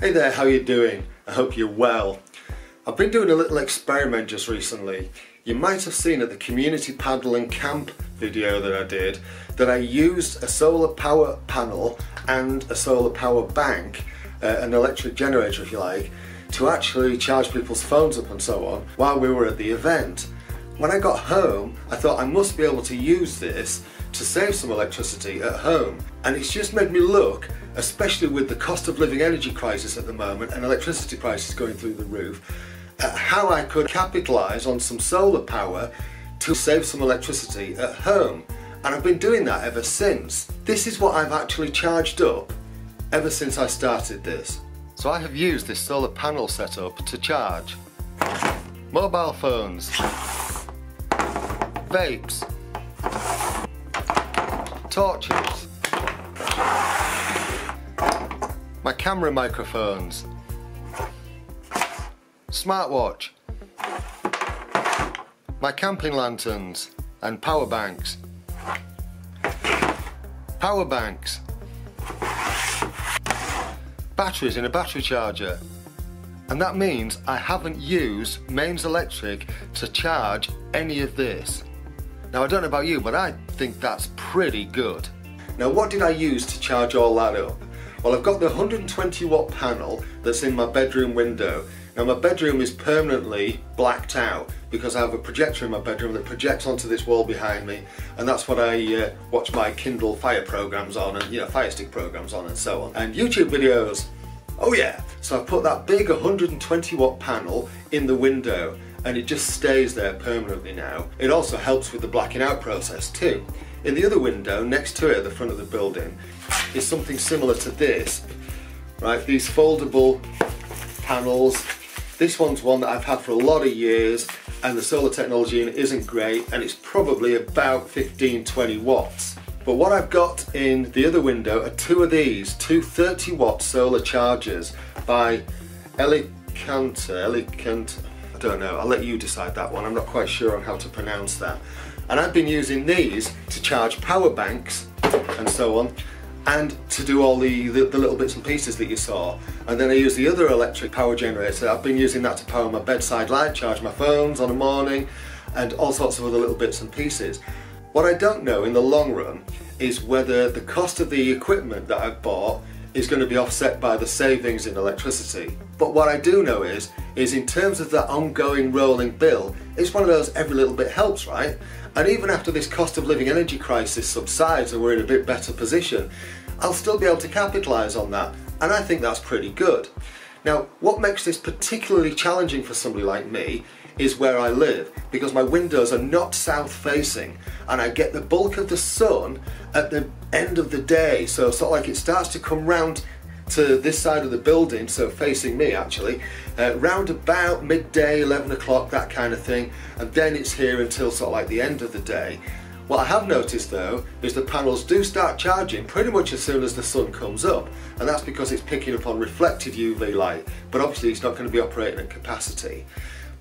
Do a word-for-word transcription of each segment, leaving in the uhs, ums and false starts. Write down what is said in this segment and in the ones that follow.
Hey there, how you doing? I hope you're well. I've been doing a little experiment just recently. You might have seen at the community paddle and camp video that I did that I used a solar power panel and a solar power bank, uh, an electric generator if you like, to actually charge people's phones up and so on while we were at the event. When I got home, I thought I must be able to use this to save some electricity at home, and it's just made me look, especially with the cost of living energy crisis at the moment and electricity prices going through the roof, at how I could capitalise on some solar power to save some electricity at home. And I've been doing that ever since. This is what I've actually charged up ever since I started this. So I have used this solar panel setup to charge mobile phones, vapes, torches, my camera microphones, smartwatch, my camping lanterns and power banks, power banks, batteries in a battery charger, and that means I haven't used mains electric to charge any of this. Now I don't know about you, but I think that's pretty good. Now what did I use to charge all that up? Well, I've got the one hundred twenty watt panel that's in my bedroom window. Now my bedroom is permanently blacked out because I have a projector in my bedroom that projects onto this wall behind me, and that's what I uh, watch my Kindle Fire programs on, and you know, Fire Stick programs on and so on, and YouTube videos. Oh yeah! So I put that big one hundred twenty watt panel in the window and it just stays there permanently now. It also helps with the blacking out process too. In the other window, next to it at the front of the building, is something similar to this, right? These foldable panels. This one's one that I've had for a lot of years, and the solar technology in it isn't great, and it's probably about fifteen, twenty watts. But what I've got in the other window are two of these, two thirty watt solar chargers by Elecanter, Elecanter, I don't know, I'll let you decide that one, I'm not quite sure on how to pronounce that. And I've been using these to charge power banks and so on, and to do all the, the, the little bits and pieces that you saw. And then I use the other electric power generator. I've been using that to power my bedside light, charge my phones on a morning, and all sorts of other little bits and pieces. What I don't know in the long run is whether the cost of the equipment that I've bought is going to be offset by the savings in electricity. But what I do know is, is in terms of that ongoing rolling bill, it's one of those every little bit helps, right? And even after this cost of living energy crisis subsides and we're in a bit better position, I'll still be able to capitalise on that, and I think that's pretty good. Now, what makes this particularly challenging for somebody like me is where I live, because my windows are not south facing and I get the bulk of the sun at the end of the day, so sort of like it starts to come round to this side of the building, so facing me actually, uh, round about midday, eleven o'clock, that kind of thing, and then it's here until sort of like the end of the day. What I have noticed though is the panels do start charging pretty much as soon as the sun comes up, and that's because it's picking up on reflected U V light, but obviously it's not going to be operating at capacity.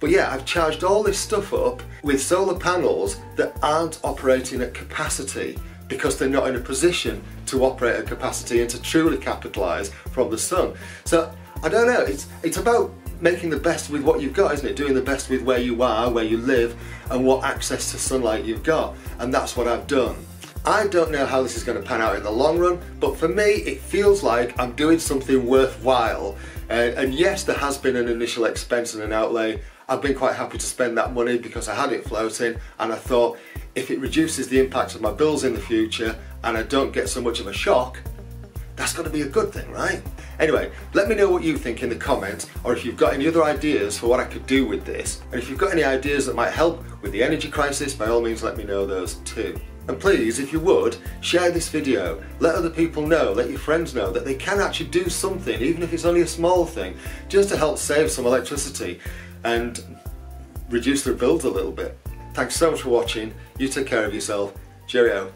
But yeah, I've charged all this stuff up with solar panels that aren't operating at capacity because they're not in a position to operate at capacity and to truly capitalise from the sun. So I don't know, it's, it's about making the best with what you've got, isn't it? Doing the best with where you are, where you live, and what access to sunlight you've got. And that's what I've done. I don't know how this is going to pan out in the long run, but for me it feels like I'm doing something worthwhile. Uh, and yes, there has been an initial expense and an outlay. I've been quite happy to spend that money because I had it floating, and I thought if it reduces the impact of my bills in the future and I don't get so much of a shock, that's got to be a good thing, right? Anyway, let me know what you think in the comments, or if you've got any other ideas for what I could do with this. And if you've got any ideas that might help with the energy crisis, by all means let me know those too. And please, if you would, share this video. Let other people know, let your friends know that they can actually do something, even if it's only a small thing, just to help save some electricity and reduce their bills a little bit. Thanks so much for watching. You take care of yourself. Cheerio.